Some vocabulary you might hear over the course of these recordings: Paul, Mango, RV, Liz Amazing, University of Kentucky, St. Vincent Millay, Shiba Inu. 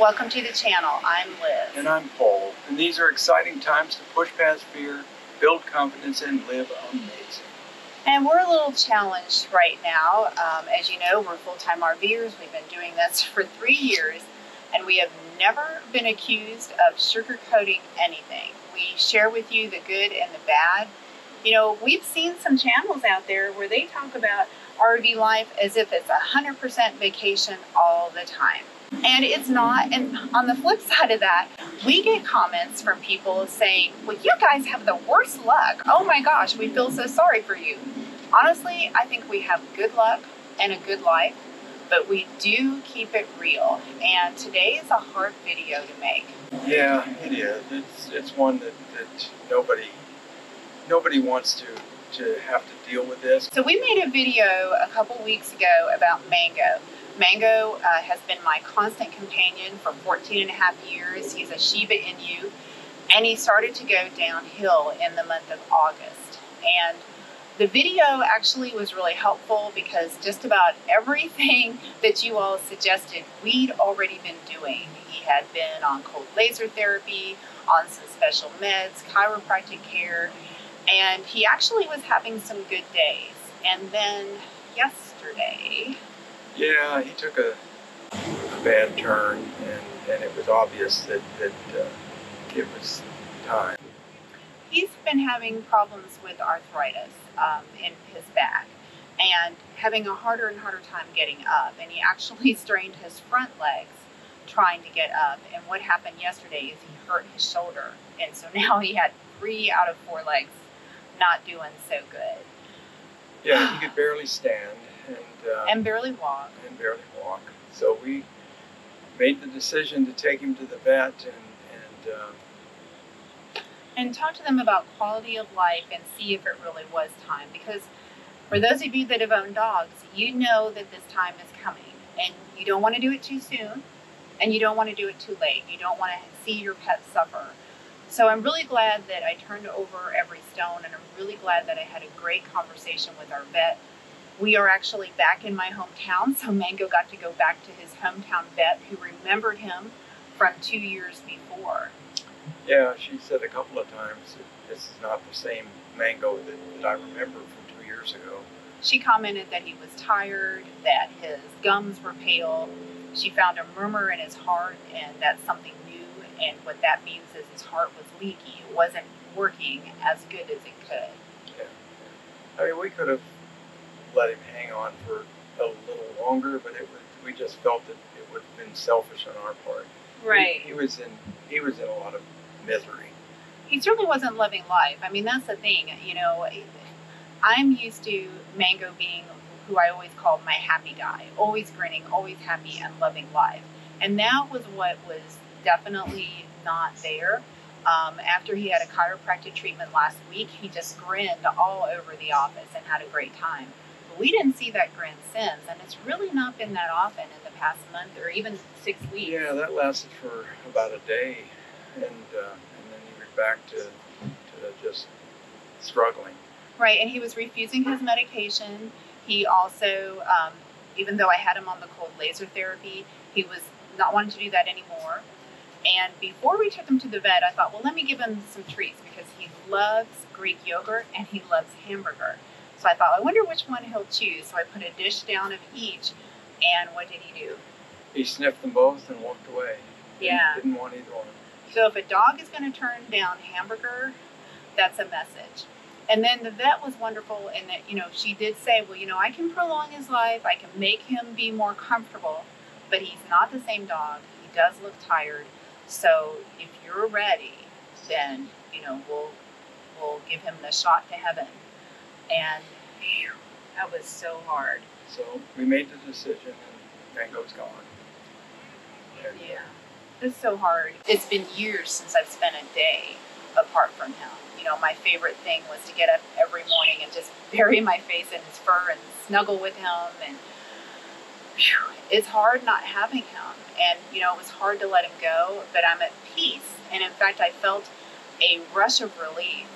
Welcome to the channel. I'm Liz. And I'm Paul. And these are exciting times to push past fear, build confidence, and live amazing. And we're a little challenged right now. As you know, we're full-time RVers. We've been doing this for 3 years, and we have never been accused of sugarcoating anything. We share with you the good and the bad. You know, we've seen some channels out there where they talk about RV life as if it's 100% vacation all the time. And it's not. And on the flip side of that, we get comments from people saying, well, you guys have the worst luck. Oh my gosh, we feel so sorry for you. Honestly, I think we have good luck and a good life, but we do keep it real. And today is a hard video to make. Yeah, it is. It's one that nobody wants to have to deal with this. So we made a video a couple weeks ago about Mango. Mango has been my constant companion for 14 and a half years. He's a Shiba Inu, and he started to go downhill in the month of August. And the video actually was really helpful because just about everything that you all suggested, we'd already been doing. He had been on cold laser therapy, on some special meds, chiropractic care, and he actually was having some good days. And then yesterday... yeah, he took a bad turn, and it was obvious that it was time. He's been having problems with arthritis in his back and having a harder and harder time getting up. And he actually strained his front legs trying to get up. And what happened yesterday is he hurt his shoulder. And so now he had 3 out of 4 legs not doing so good. Yeah, he could barely stand. And barely walk. So we made the decision to take him to the vet and talk to them about quality of life and see if it really was time. Because for those of you that have owned dogs, you know that this time is coming. And you don't want to do it too soon. And you don't want to do it too late. You don't want to see your pet suffer. So I'm really glad that I turned over every stone. And I'm really glad that I had a great conversation with our vet. We are actually back in my hometown, so Mango got to go back to his hometown vet who remembered him from 2 years before. Yeah, she said a couple of times that this is not the same Mango that I remember from 2 years ago. She commented that he was tired, that his gums were pale. She found a murmur in his heart, and that's something new, and what that means is his heart was leaky. It wasn't working as good as it could. Yeah. I mean, we could have let him hang on for a little longer, but we just felt that it would have been selfish on our part. Right. He was in a lot of misery. He certainly wasn't loving life. I mean, that's the thing. You know, I'm used to Mango being who I always called my happy guy, always grinning, always happy, and loving life. And that was what was definitely not there. After he had a chiropractic treatment last week, he just grinned all over the office and had a great time. We didn't see that grin since, and it's really not been that often in the past month or even 6 weeks. Yeah, that lasted for about a day, and then he was back to just struggling. Right, and he was refusing his medication. He also, even though I had him on the cold laser therapy, he was not wanting to do that anymore. And before we took him to the vet, I thought, well, let me give him some treats because he loves Greek yogurt and he loves hamburger. So I thought, I wonder which one he'll choose. So I put a dish down of each, and what did he do? He sniffed them both and walked away. Yeah. He didn't want either one. So if a dog is going to turn down hamburger, that's a message. And then the vet was wonderful in that, you know, she did say, well, you know, I can prolong his life. I can make him be more comfortable, but he's not the same dog. He does look tired. So if you're ready, then, you know, we'll give him the shot to heaven. And whew, that was so hard. So we made the decision, and Mango's gone. There. Yeah, it's so hard. It's been years since I've spent a day apart from him. You know, my favorite thing was to get up every morning and just bury my face in his fur and snuggle with him. And whew, it's hard not having him. And, you know, it was hard to let him go, but I'm at peace. And in fact, I felt a rush of relief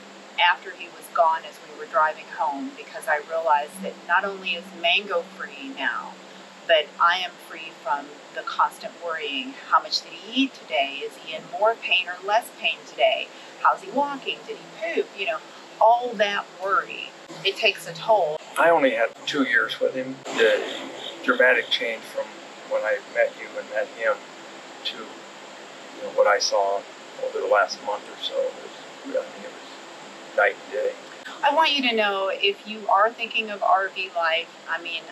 after he was gone as we were driving home, because I realized that not only is Mango free now, but I am free from the constant worrying. How much did he eat today? Is he in more pain or less pain today? How's he walking? Did he poop? You know, all that worry, it takes a toll. I only had 2 years with him. The dramatic change from when I met you and met him to what I saw over the last month or so, it was night and day. I want you to know, if you are thinking of RV life, I mean,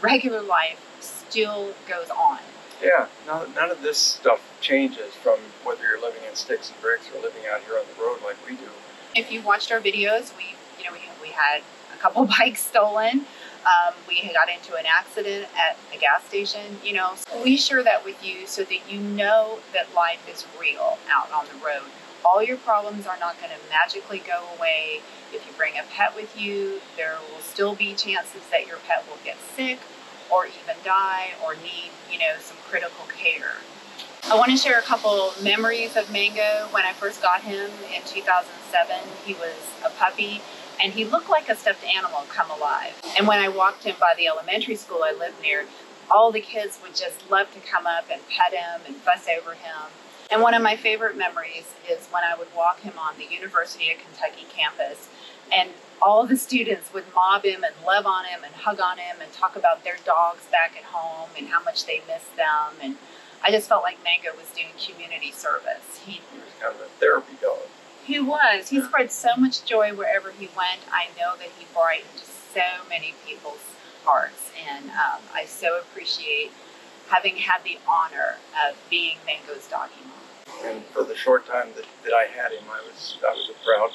regular life still goes on. Yeah, none of this stuff changes from whether you're living in sticks and bricks or living out here on the road like we do. If you watched our videos, we had a couple bikes stolen. We had got into an accident at a gas station. You know, so we share that with you so that you know that life is real out on the road. All your problems are not going to magically go away. If you bring a pet with you, there will still be chances that your pet will get sick or even die or need, some critical care. I want to share a couple memories of Mango. When I first got him in 2007, he was a puppy and he looked like a stuffed animal come alive. And when I walked him by the elementary school I lived near, all the kids would just love to come up and pet him and fuss over him. And one of my favorite memories is when I would walk him on the University of Kentucky campus, and all the students would mob him and love on him and hug on him and talk about their dogs back at home and how much they miss them. And I just felt like Mango was doing community service. He was kind of a therapy dog. He was. He spread so much joy wherever he went. I know that he brightened just so many people's hearts, and I so appreciate having had the honor of being Mango's doggy mom. And for the short time that I had him, I was a proud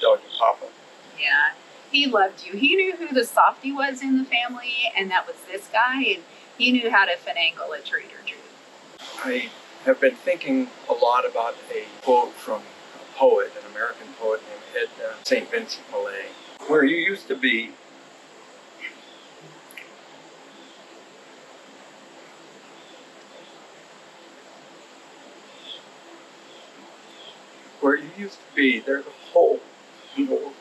doggy papa. Yeah, he loved you. He knew who the softie was in the family, and that was this guy, and he knew how to finagle a treat or treat. I have been thinking a lot about a quote from a poet, an American poet named St. Vincent Millay. Where you used to be, there's a hole in the world,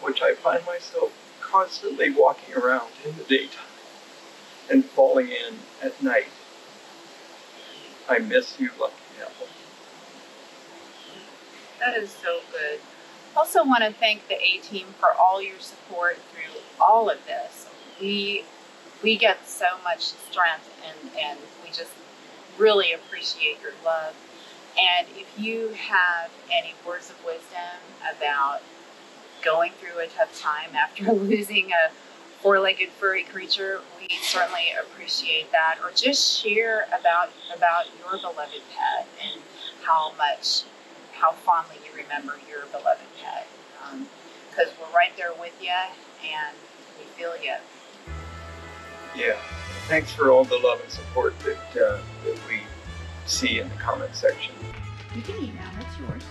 which I find myself constantly walking around in the daytime and falling in at night. I miss you, lucky apple. That is so good. Also want to thank the A-Team for all your support through all of this. We get so much strength, and we just really appreciate your love. And if you have any words of wisdom about going through a tough time after losing a four-legged furry creature, we certainly appreciate that. Or just share about your beloved pet and how fondly you remember your beloved pet, because we're right there with you and we feel you. Yeah. Thanks for all the love and support that we see in the comment section. You can eat now, that's yours.